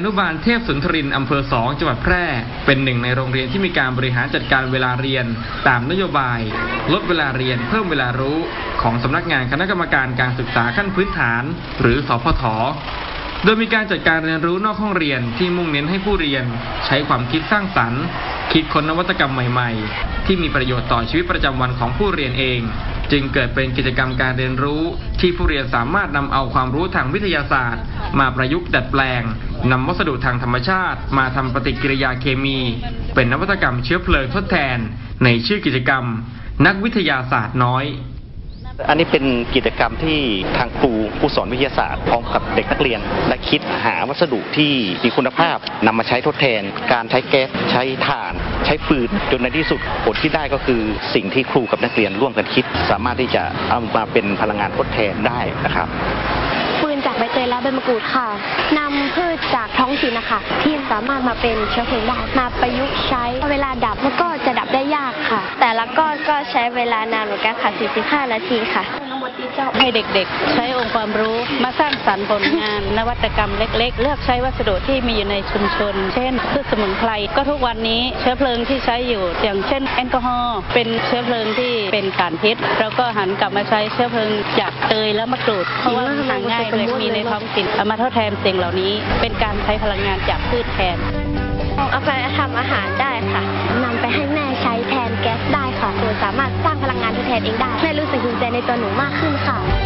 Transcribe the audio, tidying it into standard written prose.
อนุบาลเทพสุนทรินอำเภอ2จังหวัดแพร่เป็นหนึ่งในโรงเรียนที่มีการบริหารจัดการเวลาเรียนตามนโยบายลดเวลาเรียนเพิ่มเวลารู้ของสำนักงานคณะกรรมการการศึกษาขั้นพื้นฐานหรือสพฐโดยมีการจัดการเรียนรู้นอกห้องเรียนที่มุ่งเน้นให้ผู้เรียนใช้ความคิดสร้างสรรค์คิดค้นนวัตกรรมใหม่ๆที่มีประโยชน์ต่อชีวิตประจำวันของผู้เรียนเองจึงเกิดเป็นกิจกรรมการเรียนรู้ที่ผู้เรียนสามารถนำเอาความรู้ทางวิทยาศาสตร์มาประยุกต์ดัดแปลงนำวัสดุทางธรรมชาติมาทำปฏิกิริยาเคมีเป็นนวัตกรรมเชื้อเพลิงทดแทนในชื่อกิจกรรมนักวิทยาศาสตร์น้อยอันนี้เป็นกิจกรรมที่ทางครูผู้สอนวิทยาศาสตร์พร้อมกับเด็กนักเรียนและคิดหาวัสดุที่มีคุณภาพนำมาใช้ทดแทนการใช้แก๊สใช้ถ่านใช้ฟืนจนในที่สุดผลที่ได้ก็คือสิ่งที่ครูกับนักเรียนร่วมกันคิดสามารถที่จะเอามาเป็นพลังงานทดแทนได้นะครับฟืนจากใบเตยและใบมะกรูดค่ะนำพืชจากท้องถิ่นนะคะที่สามารถมาเป็นเชื้อเพลิงได้มาประยุกต์ใช้เวลาดับมันก็จะดับได้ยากค่ะแต่ละก้อนก็ใช้เวลานานเหมือนกันค่ะ45นาทีค่ะให้เด็กๆใช้องค์ความรู้มาสร้างสรรค์ผลงานนวัตกรรมเล็กๆเลือกใช้วัสดุที่มีอยู่ในชุมชนเช่นพืชสมุนไพรก็ทุกวันนี้เชื้อเพลิงที่ใช้อยู่อย่างเช่นแอลกอฮอล์เป็นเชื้อเพลิงที่เป็นสารพิษเราก็หันกลับมาใช้เชื้อเพลิงจากเตยและมะกรูดเพราะว่าหาง่ายเลยมีในท้องถิ่นเอามาทดแทนสิ่งเหล่านี้เป็นการใช้พลังงานจากพืชแทนเอาไปทำอาหารได้ค่ะนำไปให้แม่ใช้แทนแก๊สได้ค่ะโดยสามารถสร้างพลังงานทดแทนเองได้แม่รู้สึกภูมิใจในตัวหนูมากขึ้นค่ะ